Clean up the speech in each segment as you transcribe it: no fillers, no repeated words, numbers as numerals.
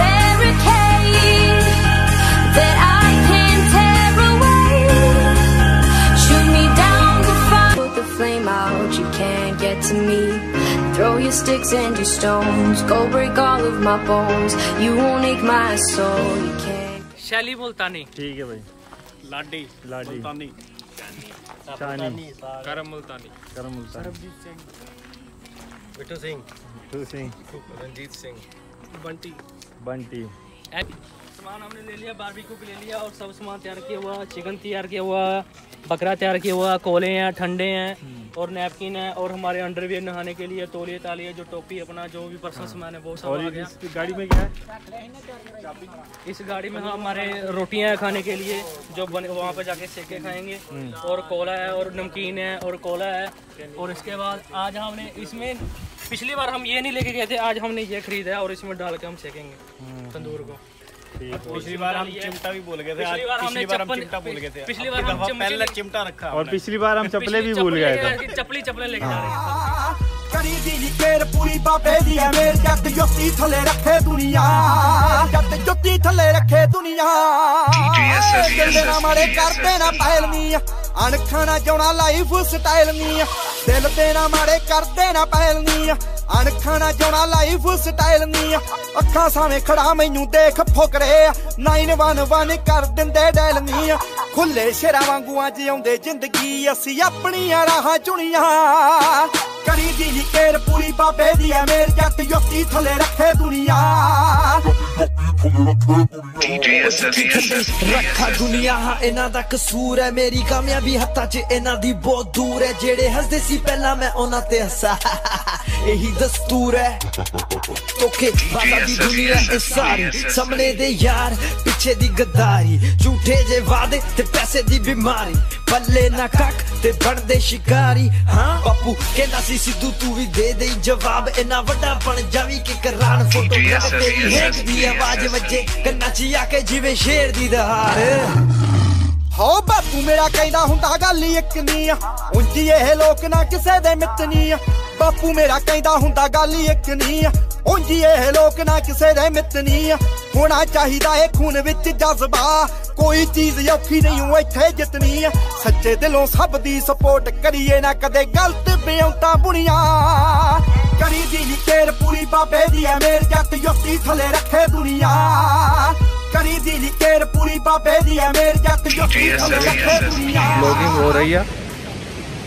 barricade that I can't tear away. Shoot me down to fire, put the flame out, you can't get to me. Throw your sticks and your stones, go break all of my bones. You won't ache my soul, you can't. शैली मुल्तानी, ठीक है भाई। लाडी लाडी मुल्तानी, शानी करम मुल्तानी, करम मुल्तानी, सरबजीत सिंह, बिट्टू सिंह, बिट्टू सिंह, रंजीत सिंह, बंटी बंटी। सामान हमने ले लिया, बारबेक्यू भी ले लिया और सब सामान तैयार किया हुआ। चिकन तैयार किया हुआ, बकरा तैयार किया हुआ, कोले हैं, ठंडे हैं और नैपकिन है और हमारे अंडरवियर नहाने के लिए, तौलिया तालिया, जो टोपी, अपना जो भी पर्सनल सामान है वो सब आ गया। इस गाड़ी में क्या है? इस गाड़ी में हमारे रोटियां खाने के लिए, जो वहाँ पे जाके सेके खाएंगे, और कोला है और नमकीन है और कोला है। और इसके बाद आज हमने इसमें, पिछली बार हम ये नहीं लेके गए थे, आज हमने ये खरीदा है और इसमें डाल के हम सेकेंगे तंदूर को। पिछली बार हम चिमटा भी बोल गए थे, पिछली बार हम चप्पलें भी बोल गए थे, चप्पली चप्पलें लेके जा रहे। करी दी केर पूरी बाबे दी है मेर, जद जोती थले रखे दुनिया, जद जोती थले रखे दुनिया, जंदना मारे करते ना पहलनी, अनखा ना जोना लाइफ स्टाइल नी, दिल पे ना मारे करते ना पहलनी, अनखा ना जोना लाइफ स्टाइल नी। अखा सावे खड़ा मैनू देख फुकरे, 911 कर दिंदे डैल नी, खुले शेरा वांगू अज आउंदे जिंदगी, असी अपनी राह चुनिया। करी दी केर पूरी बाबे दी है मेर, जत युक्ति थले रखे दुनिया, रखा दुनिया। हाँ इन्हां दा कसूर है, मेरी कामयाबी हत्था च इन्हां दी बहुत दूर है, जेड़े हसदे सी पहला मैं उन्हां ते हसा, यही दस्तूर है। ओके बाबा दी दुनिया इस सारी, सामने दे यार पिछे दी गद्दारी, झूठे जे वादे ते पैसे दी बीमारी, पल्ले ना कख ते बनदे शिकारी। हां बापू कहंदा सी सिद्धू तू भी दे दे जवाब, इना वड्डा बन जावी कि करान फोटो तेरी हेक दी आवाज वजे कन्ना ची आके जिवे शेर दी दहार। हो बापू मेरा कहंदा हुंदा गल इक नी, उंजी ए लोक ना किसे दे मितनी, बापू मेरा कहंदा हुंदा गल इक नी, उंजी ए लोक ना किसे दे मितनी। होना चाहिदा ए खून विच जज्बा, कोई चीज औखी नहीं हुई थे जितनी, सच्चे दिलों सब दी सपोर्ट करिए ना कदे गलत बेउंता बुनिया। करी दी केर पूरी बाबे दी है मेर, जत युक्ति थले रखे दुनिया, करी दी केर पूरी बाबे दी है मेर, जत युक्ति थले रखे दुनिया। ब्लॉगिंग हो रही है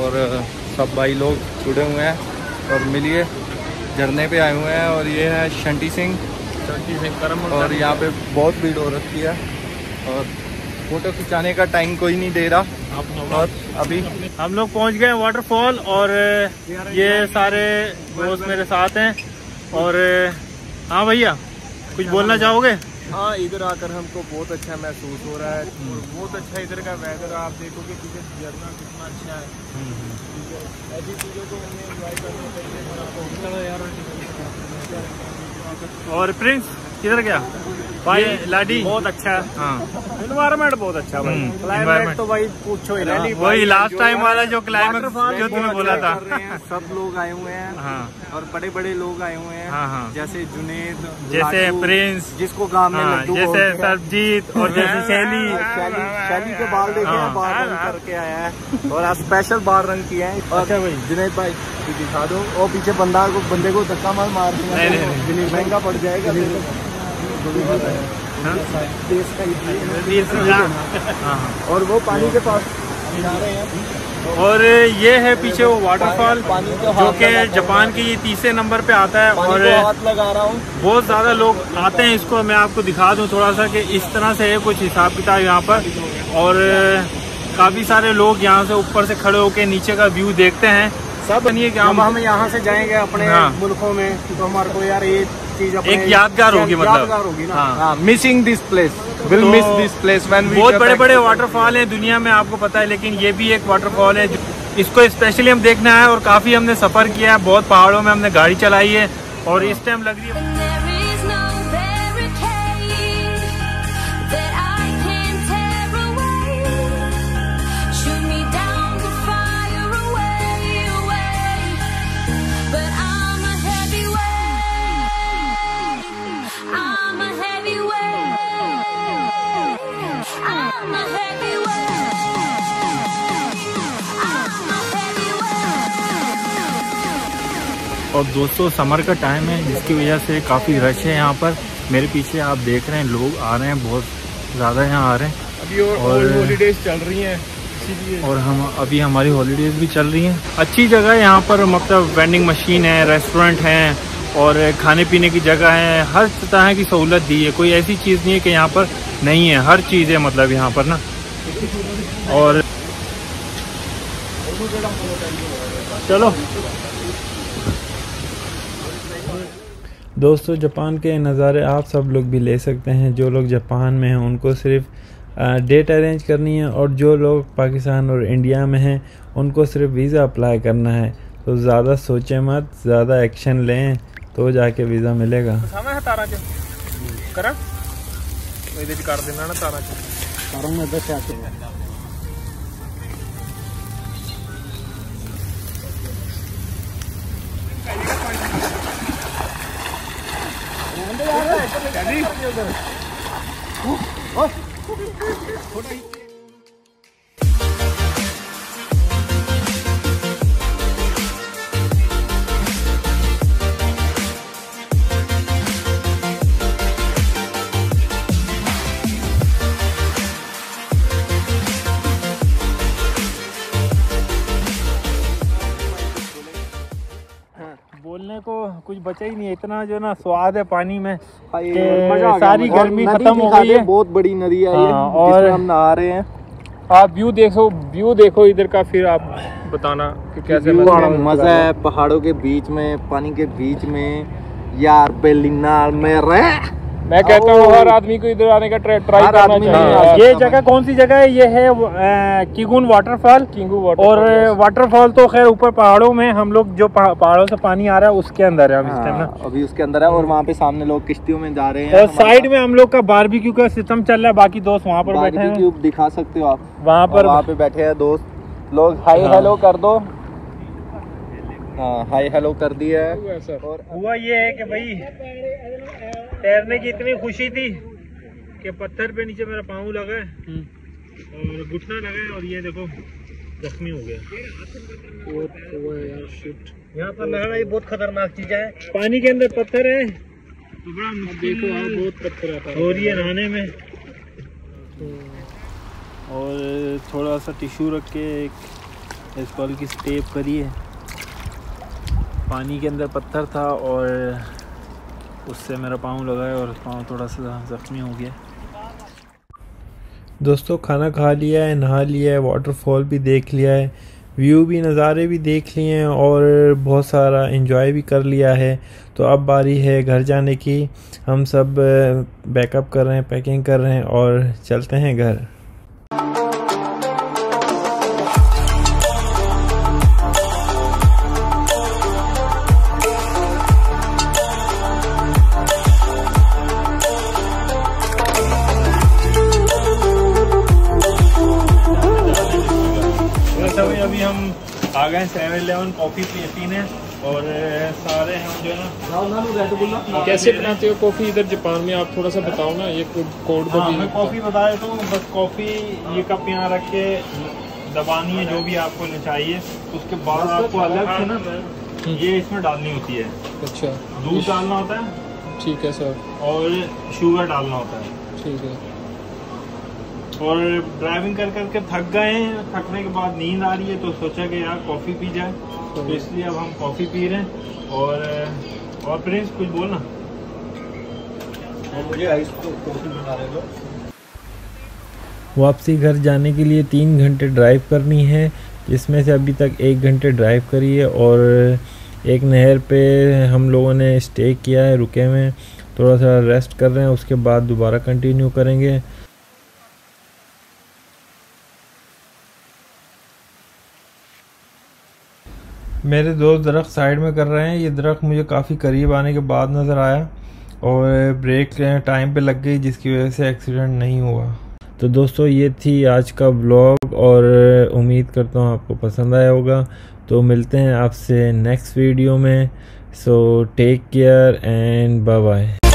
और सब भाई लोग जुड़े हुए हैं और मिलिए झरने पे आए हुए हैं। और ये है शंटी सिंह, शंटी सिंह करम, और यहाँ पे बहुत भीड़ हो रखी है और फोटो खिंचाने का टाइम कोई नहीं दे रहा। और अभी हम लोग पहुंच गए वाटरफॉल और ये सारे दोस्त मेरे साथ हैं। और हाँ भैया कुछ बोलना चाहोगे? हाँ इधर आकर हमको बहुत अच्छा महसूस हो रहा है, बहुत अच्छा इधर का वेदर, आप देखोगे पीछे झरना कितना अच्छा है। ऐसी चीज़ों को हमें एंजॉय करना चाहिए। और प्रिंस किधर गया भाई? लाडी बहुत अच्छा है, हाँ इन्वायरमेंट बहुत अच्छा भाई, क्लाइमेट तो भाई पूछो ही ना, वही लास्ट टाइम वाला जो क्लाइमेट जो तुमने बोला था। सब लोग आए हुए हैं, हाँ और बड़े बड़े लोग आए हुए हैं, हाँ जैसे जुनेद, जैसे प्रिंस जिसको गांव में लड्डू, जैसे सरजीत और जैसे शैली, शैली के बाल देखे हैं, बाल रंग करके आया है और आज स्पेशल बाल रंग किया है। और जुनेद भाई दिखा दो, और पीछे बंदे को धक्का मार दिया, महंगा पड़ जाएगा। और वो पानी के पास जा रहे हैं। और ये है पीछे वो वाटरफॉल जो कि जापान की 3 नंबर पे आता है। और बहुत ज़्यादा लोग आते हैं, इसको मैं आपको दिखा दूं थोड़ा सा कि इस तरह से है कुछ हिसाब किताब यहाँ पर। और काफ़ी सारे लोग यहाँ से ऊपर से खड़े होकर नीचे का व्यू देखते हैं। सब हम यहाँ से जाएंगे अपने मुल्कों में तो हमारे को यार ये चीज़ एक यादगार होगी, मतलब हाँ missing this place, will miss this place. बहुत बड़े बड़े वाटरफॉल हैं दुनिया में आपको पता है, लेकिन ये भी एक वाटरफॉल है, इसको स्पेशली हम देखने आए हैं। और काफ़ी हमने सफ़र किया है, बहुत पहाड़ों में हमने गाड़ी चलाई है और इस टाइम लग रही है। और दोस्तों समर का टाइम है जिसकी वजह से काफ़ी रश है यहाँ पर। मेरे पीछे आप देख रहे हैं लोग आ रहे हैं, बहुत ज़्यादा यहाँ आ रहे हैं। अभी और हॉलीडेज़ चल रही हैं इसीलिए, और हम अभी हमारी हॉलीडेज़ भी चल रही हैं। अच्छी जगह है यहाँ पर, मतलब वेंडिंग मशीन है, रेस्टोरेंट हैं और खाने पीने की जगह है। हर तरह की सहूलत दी है, कोई ऐसी चीज़ नहीं है कि यहाँ पर नहीं है, हर चीज़ है मतलब यहाँ पर ना। और चलो दोस्तों, जापान के नज़ारे आप सब लोग भी ले सकते हैं। जो लोग जापान में हैं उनको सिर्फ डेट अरेंज करनी है, और जो लोग पाकिस्तान और इंडिया में हैं उनको सिर्फ वीज़ा अप्लाई करना है। तो ज़्यादा सोचें मत, ज़्यादा एक्शन लें तो जाके वीज़ा मिलेगा। बोलने को कुछ बचा ही नहीं है, इतना जो ना स्वाद है पानी में। सारी गर्मी खत्म हो गई है। बहुत बड़ी नदी है ये, और हम नहा रहे हैं। आप व्यू देखो इधर का, फिर आप बताना कि कैसे मजा है। पहाड़ों के बीच में, पानी के बीच में यार, बेलिनार में रह। मैं कहता हूँ हर आदमी को इधर आने का ट्राई करना चाहिए। ये जगह कौन सी जगह है? ये है किगुन वाटरफॉल। और वाटरफॉल तो खैर ऊपर पहाड़ों में, हम लोग जो पहाड़ों से पानी आ रहा है उसके अंदर है अभी उसके अंदर है। और वहाँ पे सामने लोग किश्तियों में जा रहे हैं, और साइड में हम लोग का बारबेक्यू का सिस्टम चल रहा है। बाकी दोस्त वहाँ पर बैठे हैं, दिखा सकते हो आप, वहाँ पे बैठे हैं दोस्त लोग। हाय हेलो कर दो। हाँ, हाय हेलो कर दिया है। और हुआ ये है कि भाई तैरने की इतनी खुशी थी कि पत्थर पे नीचे मेरा पाँव लगा है और घुटना लगा है, और ये देखो जख्मी हो गया। यहाँ पर लग रहा है बहुत खतरनाक चीज है, पानी के अंदर पत्थर है, बड़ा मुश्किल बहुत पत्थर आता है। और ये नहाने में, और थोड़ा सा टिश्यू रख के इस कॉल की स्टेप करी है। पानी के अंदर पत्थर था और उससे मेरा पाँव लगा है और पाँव थोड़ा सा ज़ख्मी हो गया। दोस्तों खाना खा लिया है, नहा लिया है, वाटरफॉल भी देख लिया है, व्यू भी, नज़ारे भी देख लिए हैं, और बहुत सारा एंजॉय भी कर लिया है। तो अब बारी है घर जाने की। हम सब बैकअप कर रहे हैं, पैकिंग कर रहे हैं और चलते हैं घर। आ गए 7-Eleven कॉफ़ी पीने, और सारे हम जो है ना। कैसे बनाते हो कॉफ़ी इधर जापान में, आप थोड़ा सा बताओ ना। ये कोड मैं कॉफ़ी बता देता हूँ। बस कॉफ़ी ये कप यहाँ रख के दबानी है जो भी आपको चाहिए, उसके बाद आपको अलग से ना ये इसमें डालनी होती है। अच्छा, दूध डालना होता है, ठीक है सर, और शुगर डालना होता है, ठीक है। और ड्राइविंग करके थक गए हैं, थकने के बाद नींद आ रही है, तो सोचा कि यार कॉफ़ी पी जाए, तो इसलिए अब हम कॉफ़ी पी रहे हैं। और प्रिंस कुछ बोलना। और मुझे आइस कॉफ़ी बना रहे दो। वापसी घर जाने के लिए 3 घंटे ड्राइव करनी है, जिसमें से अभी तक 1 घंटे ड्राइव करी है। और एक नहर पे हम लोगों ने स्टे किया है, रुके हुए, थोड़ा सा रेस्ट कर रहे हैं, उसके बाद दोबारा कंटिन्यू करेंगे। मेरे दोस्त दरख्त साइड में कर रहे हैं। ये दरख्त मुझे काफ़ी करीब आने के बाद नज़र आया और ब्रेक टाइम पे लग गई जिसकी वजह से एक्सीडेंट नहीं हुआ। तो दोस्तों ये थी आज का ब्लॉग और उम्मीद करता हूँ आपको पसंद आया होगा। तो मिलते हैं आपसे नेक्स्ट वीडियो में। So take care and bye bye.